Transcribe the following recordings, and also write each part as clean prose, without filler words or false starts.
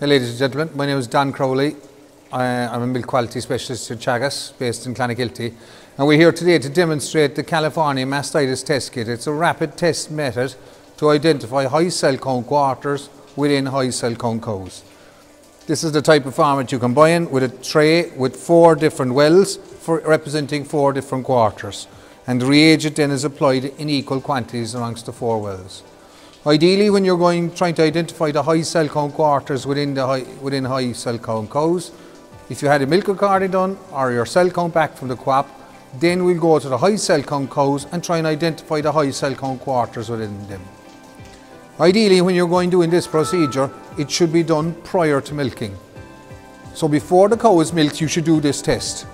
Hey ladies and gentlemen, my name is Don Crowley. I'm a milk quality specialist at Teagasc, based in Clonakilty, and we're here today to demonstrate the California Mastitis Test Kit. It's a rapid test method to identify high cell count quarters within high cell count cows. This is the type of farm you can buy in, with a tray with four different wells representing four different quarters, and the reagent then is applied in equal quantities amongst the four wells. Ideally, when you're trying to identify the high cell count quarters within high cell count cows, if you had a milk recording done or your cell count back from the co-op, then we'll go to the high cell count cows and try and identify the high cell count quarters within them. Ideally, when you're doing this procedure, it should be done prior to milking. So before the cow is milked, you should do this test.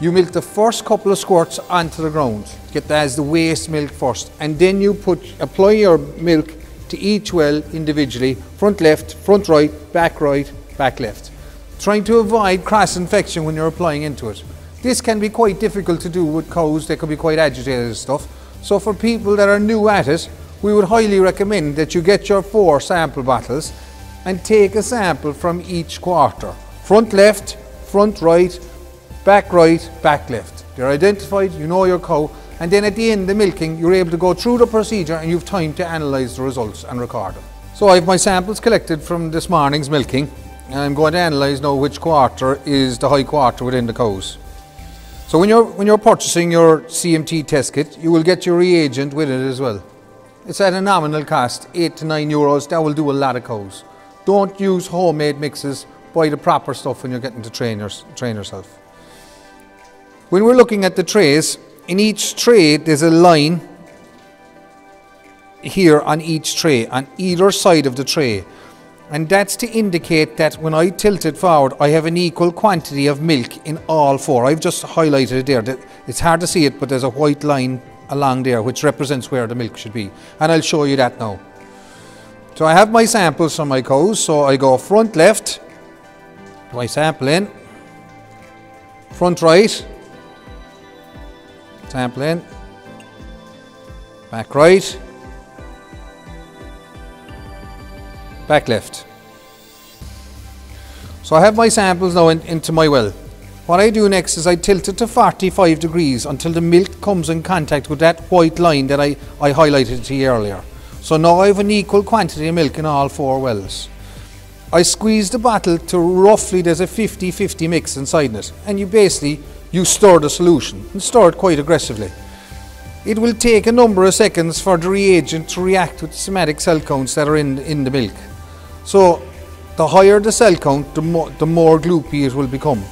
You milk the first couple of squirts onto the ground, get that as the waste milk first, and then you apply your milk to each well individually, front left, front right, back left, trying to avoid cross-infection when you're applying into it. This can be quite difficult to do with cows, they can be quite agitated and stuff, so for people that are new at it, we would highly recommend that you get your four sample bottles and take a sample from each quarter. Front left, front right, back left. They're identified, you know your cow, and then at the end of the milking, you're able to go through the procedure and you've time to analyse the results and record them. So I have my samples collected from this morning's milking, and I'm going to analyse now which quarter is the high quarter within the cows. So when you're purchasing your CMT test kit, you will get your reagent with it as well. It's at a nominal cost, €8 to €9, that will do a lot of cows. Don't use homemade mixes, buy the proper stuff when you're getting to train yourself. When we're looking at the trays, in each tray there's a line here on each tray, on either side of the tray, and that's to indicate that when I tilt it forward I have an equal quantity of milk in all four. I've just highlighted it there, it's hard to see it, but there's a white line along there which represents where the milk should be, and I'll show you that now. So I have my samples from my cows, so I go front left, my sample in, front right, sample in, back right, back left. So I have my samples now into my well. What I do next is I tilt it to 45 degrees until the milk comes in contact with that white line that I highlighted to you earlier. So now I have an equal quantity of milk in all four wells. I squeeze the bottle to roughly, there's a 50-50 mix inside it, and you basically stir the solution, and stir it quite aggressively. It will take a number of seconds for the reagent to react with the somatic cell counts that are in the milk. So the higher the cell count, the more gloopy it will become.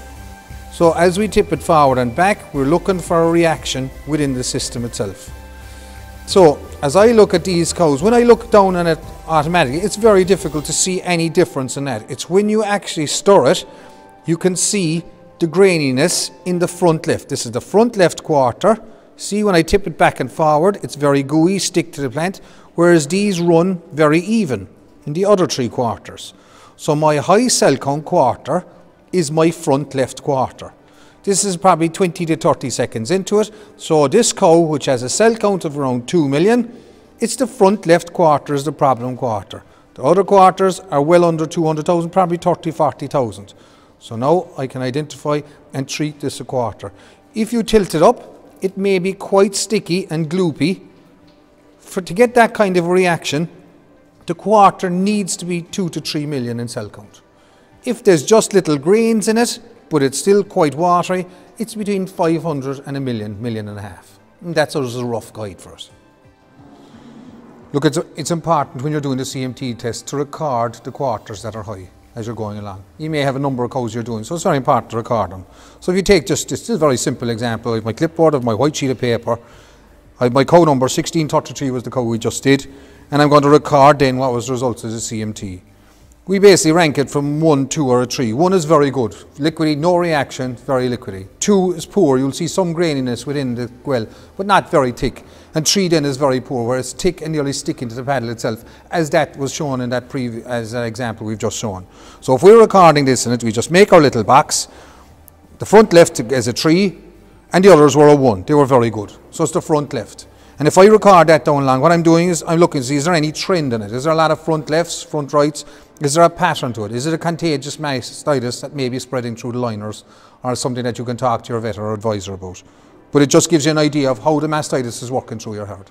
So as we tip it forward and back, we're looking for a reaction within the system itself. So as I look at these cows, when I look down on it automatically, it's very difficult to see any difference in that. It's when you actually stir it, you can see the graininess in the front left. This is the front left quarter. See, when I tip it back and forward, it's very gooey, stick to the plant, whereas these run very even in the other three quarters. So my high cell count quarter is my front left quarter. This is probably 20 to 30 seconds into it. So this cow, which has a cell count of around 2 million, it's the front left quarter is the problem quarter. The other quarters are well under 200,000, probably 30, 40,000. So now I can identify and treat this a quarter. If you tilt it up, it may be quite sticky and gloopy. To get that kind of reaction, the quarter needs to be 2 to 3 million in cell count. If there's just little grains in it, but it's still quite watery, it's between 500 and 1 million, 1.5 million. And that's sort of a rough guide for us. Look, it's important when you're doing the CMT test to record the quarters that are high as you're going along. You may have a number of cows you're doing, so it's very important to record them. So if you take just this, is a very simple example, I have my clipboard, I have my white sheet of paper, I have my cow number, 1633 was the cow we just did, and I'm going to record then what was the results of the CMT. We basically rank it from 1, 2 or a 3. 1 is very good, liquidy, no reaction, very liquidy. 2 is poor, you'll see some graininess within the well, but not very thick. And 3 then is very poor, where it's thick and nearly sticking to the paddle itself, as that was shown in that as an example we've just shown. So if we're recording this in it, we just make our little box. The front left is a 3 and the others were a 1, they were very good. So it's the front left. And if I record that down long, what I'm doing is I'm looking to see, is there any trend in it? Is there a lot of front lefts, front rights? Is there a pattern to it? Is it a contagious mastitis that may be spreading through the liners, or something that you can talk to your vet or advisor about? But it just gives you an idea of how the mastitis is working through your herd.